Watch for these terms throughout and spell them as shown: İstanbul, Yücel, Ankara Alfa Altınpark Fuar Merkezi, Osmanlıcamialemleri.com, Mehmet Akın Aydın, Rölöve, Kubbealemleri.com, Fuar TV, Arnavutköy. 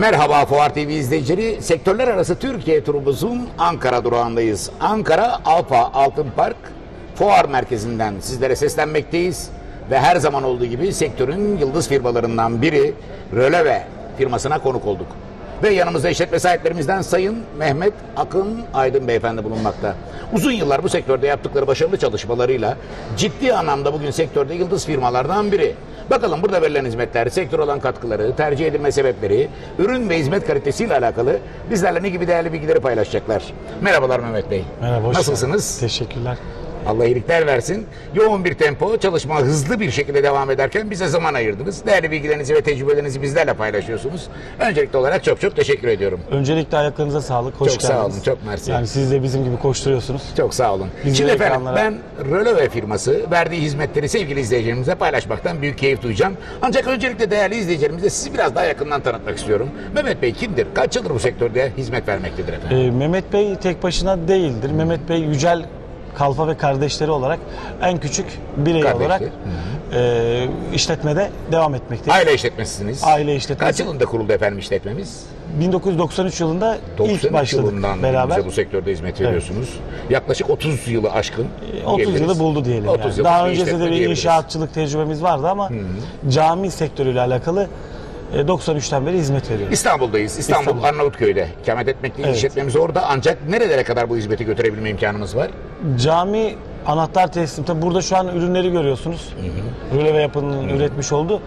Merhaba Fuar TV izleyicileri. Sektörler arası Türkiye turumuzun Ankara durağındayız. Ankara Alfa Altınpark Fuar Merkezi'nden sizlere seslenmekteyiz. Ve her zaman olduğu gibi sektörün yıldız firmalarından biri Rölöve firmasına konuk olduk. Ve yanımızda işletme sahiplerimizden Sayın Mehmet Akın Aydın Beyefendi bulunmakta. Uzun yıllar bu sektörde yaptıkları başarılı çalışmalarıyla ciddi anlamda bugün sektörde yıldız firmalardan biri. Bakalım burada verilen hizmetler, sektör olan katkıları, tercih edilme sebepleri, ürün ve hizmet kalitesiyle alakalı bizlerle ne gibi değerli bilgileri paylaşacaklar. Merhabalar Mehmet Bey. Merhaba. Nasılsınız? Teşekkürler. Allah iyilikler versin. Yoğun bir tempo, çalışma hızlı bir şekilde devam ederken bize zaman ayırdınız. Değerli bilgilerinizi ve tecrübelerinizi bizlerle paylaşıyorsunuz. Öncelikli olarak çok teşekkür ediyorum. Öncelikle ayaklarınıza sağlık. Hoş geldiniz. Çok sağ olun, çok mersi. Yani siz de bizim gibi koşturuyorsunuz. Çok sağ olun. Şimdi efendim ben Rölöve firması verdiği hizmetleri sevgili izleyicilerimize paylaşmaktan büyük keyif duyacağım. Ancak öncelikle değerli izleyicilerimize sizi biraz daha yakından tanıtmak istiyorum. Mehmet Bey kimdir? Kaç yıldır bu sektörde hizmet vermektedir efendim? Mehmet Bey tek başına değildir. Mehmet Bey Yücel Kalfa ve kardeşleri olarak en küçük birey olarak işletmede devam etmekteyiz. Aile işletmesisiniz. Aile işletmesi. Kaç yılında kuruldu efendim işletmemiz? 1993 yılında ilk başladık beraber. Bu sektörde hizmet veriyorsunuz. Evet. Yaklaşık 30 yılı aşkın. 30 yılı buldu diyelim. Yani. Daha öncesinde de bir inşaatçılık tecrübemiz vardı ama cami sektörüyle alakalı 93'ten beri hizmet veriyoruz. İstanbul'dayız. İstanbul. Arnavutköy'de ikamet etmekte işletmemiz orada. Ancak nerelere kadar bu hizmeti götürebilme imkanımız var? Cami anahtar teslim. Tabi burada şu an ürünleri görüyorsunuz. Rölöve yapının üretmiş olduğu.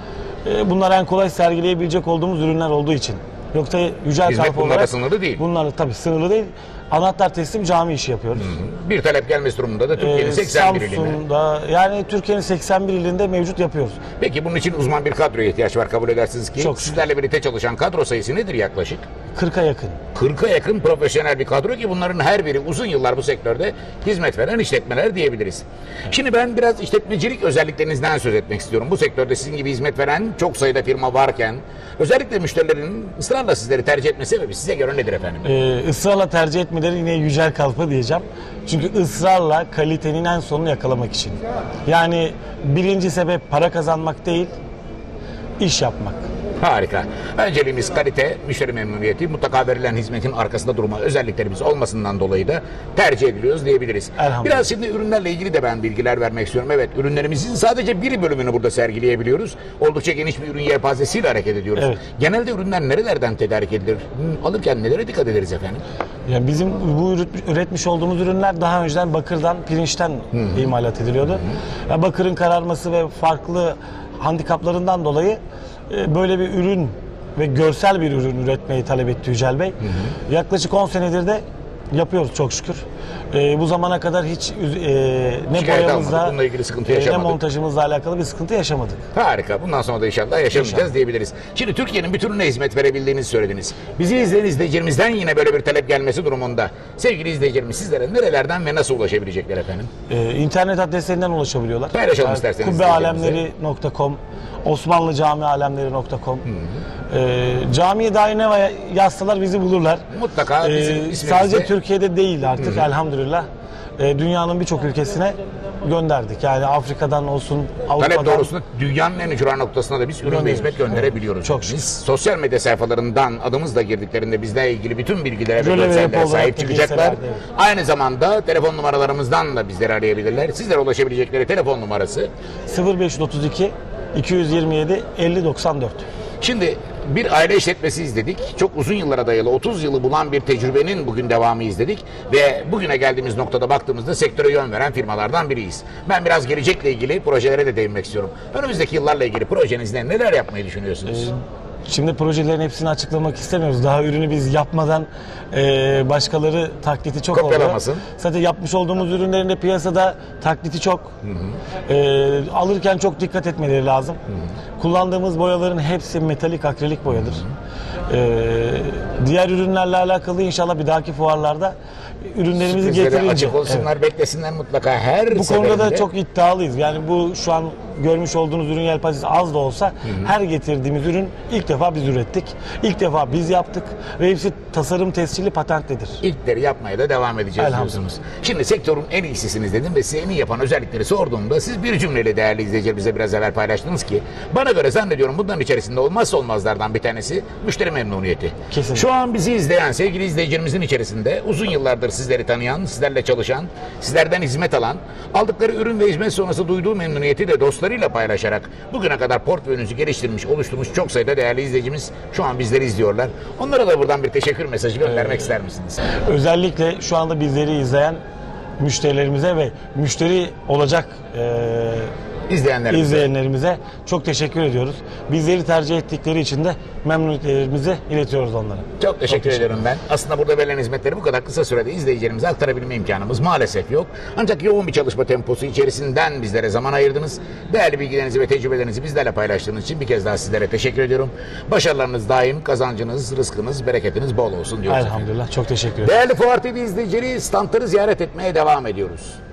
Bunlar en kolay sergileyebilecek olduğumuz ürünler olduğu için. Yoksa Yücel Kalfa olarak sınırlı değil. Bunlar tabii sınırlı değil. Anahtar teslim cami işi yapıyoruz. Bir talep gelmesi durumunda da Türkiye'nin 81 ilinde. Yani Türkiye'nin 81 ilinde mevcut yapıyoruz. Peki bunun için uzman bir kadroya ihtiyaç var kabul edersiniz ki. Çok sizlerle birlikte çalışan kadro sayısı nedir yaklaşık? 40'a yakın. 40'a yakın profesyonel bir kadro ki bunların her biri uzun yıllar bu sektörde hizmet veren işletmeler diyebiliriz. Şimdi ben biraz işletmecilik özelliklerinizden söz etmek istiyorum. Bu sektörde sizin gibi hizmet veren çok sayıda firma varken özellikle müşterilerin ısrarla sizleri tercih etme sebebi size göre nedir efendim? Israrla tercih etme yine Yücel Kalfa diyeceğim. Çünkü ısrarla kalitenin en sonunu yakalamak için. Yani birinci sebep para kazanmak değil, iş yapmak. Harika. Önceliğimiz kalite, müşteri memnuniyeti, mutlaka verilen hizmetin arkasında durma özelliklerimiz olmasından dolayı da tercih ediliyoruz diyebiliriz. Biraz şimdi ürünlerle ilgili de ben bilgiler vermek istiyorum. Evet, ürünlerimizin sadece bir bölümünü burada sergileyebiliyoruz. Oldukça geniş bir ürün yelpazesiyle hareket ediyoruz. Evet. Genelde ürünler nerelerden tedarik edilir? Alırken nelere dikkat ederiz efendim? Yani bizim bu üretmiş olduğumuz ürünler daha önceden bakırdan, pirinçten imalat ediliyordu. Yani bakırın kararması ve farklı handikaplarından dolayı böyle bir ürün ve görsel bir ürün üretmeyi talep etti Yücel Bey. Yaklaşık 10 senedir de yapıyoruz çok şükür. Bu zamana kadar hiç ne boyamızla ne montajımızla alakalı bir sıkıntı yaşamadık. Harika. Bundan sonra da inşallah yaşamayacağız diyebiliriz. Şimdi Türkiye'nin bir türüne hizmet verebildiğinizi söylediniz. Bizi izleyen izleyicilerimizden yine böyle bir talep gelmesi durumunda sevgili izleyicilerimiz sizlere nerelerden ve nasıl ulaşabilecekler efendim? İnternet adreslerinden ulaşabiliyorlar. Paylaşalım isterseniz. Kubbealemleri.com, Osmanlıcamialemleri.com. Camiye dair ne yazsalar bizi bulurlar. Mutlaka bizim ismimizde. Sadece Türkiye'de değil artık elhamdülillah. Dünyanın birçok ülkesine gönderdik. Yani Afrika'dan olsun, Avrupa'dan. Talep doğrusunda dünyanın en ücra noktasına da biz ürün ve hizmet gönderebiliyoruz. Çok şükür. Sosyal medya sayfalarından adımızla girdiklerinde bizle ilgili bütün bilgilere ve görsellere sahip çıkacaklar. Aynı zamanda telefon numaralarımızdan da bizleri arayabilirler. Sizlere ulaşabilecekleri telefon numarası 0532 227 5094. Şimdi bir aile işletmesi izledik. Çok uzun yıllara dayalı 30 yılı bulan bir tecrübenin bugün devamı izledik. Ve bugüne geldiğimiz noktada baktığımızda sektöre yön veren firmalardan biriyiz. Ben biraz gelecekle ilgili projelere de değinmek istiyorum. Önümüzdeki yıllarla ilgili projenizde neler yapmayı düşünüyorsunuz? Şimdi projelerin hepsini açıklamak istemiyoruz. Daha ürünü biz yapmadan başkaları taklidi çok kopyalamasın. Oluyor. Zaten yapmış olduğumuz ürünlerin de piyasada taklidi çok. Alırken çok dikkat etmeleri lazım. Kullandığımız boyaların hepsi metalik akrilik boyadır. Diğer ürünlerle alakalı inşallah bir dahaki fuarlarda ürünlerimizi sürprizleri getirince açık olsunlar, beklesinler mutlaka her seferinde. Bu konuda da çok iddialıyız. Yani bu şu an görmüş olduğunuz ürün yelpazesi az da olsa, her getirdiğimiz ürün ilk defa biz ürettik. İlk defa biz yaptık ve hepsi tasarım tescilli, patentlidir. İlkleri yapmaya da devam edeceğiz diyorsunuz. Şimdi sektörün en iyisisiniz dedim ve size en iyi yapan özellikleri sorduğumda siz bir cümleyle değerli izleyicilerimize biraz evvel paylaştınız ki bana göre zannediyorum bunların içerisinde olmazsa olmazlardan bir tanesi müşteri memnuniyeti. Kesinlikle. Şu an bizi izleyen sevgili izleyicilerimizin içerisinde uzun yıllardır sizleri tanıyan, sizlerle çalışan, sizlerden hizmet alan, aldıkları ürün ve hizmet sonrası duyduğu memnuniyeti de dostlarıyla paylaşarak bugüne kadar portföyünüzü geliştirmiş, oluşturmuş çok sayıda değerli izleyicimiz şu an bizleri izliyorlar. Onlara da buradan bir teşekkür mesajı göndermek ister misiniz? Özellikle şu anda bizleri izleyen müşterilerimize ve müşteri olacak izleyenlerimize çok teşekkür ediyoruz. Bizleri tercih ettikleri için de memnuniyetlerimizi iletiyoruz onlara. Çok teşekkür ederim ben. Aslında burada verilen hizmetleri bu kadar kısa sürede izleyicilerimize aktarabilme imkanımız maalesef yok. Ancak yoğun bir çalışma temposu içerisinden bizlere zaman ayırdınız. Değerli bilgilerinizi ve tecrübelerinizi bizlerle paylaştığınız için bir kez daha sizlere teşekkür ediyorum. Başarılarınız daim, kazancınız, rızkınız, bereketiniz bol olsun diyoruz. Elhamdülillah. Çok teşekkür ederim. Değerli Fuar TV izleyicileri, standları ziyaret etmeye devam ediyoruz.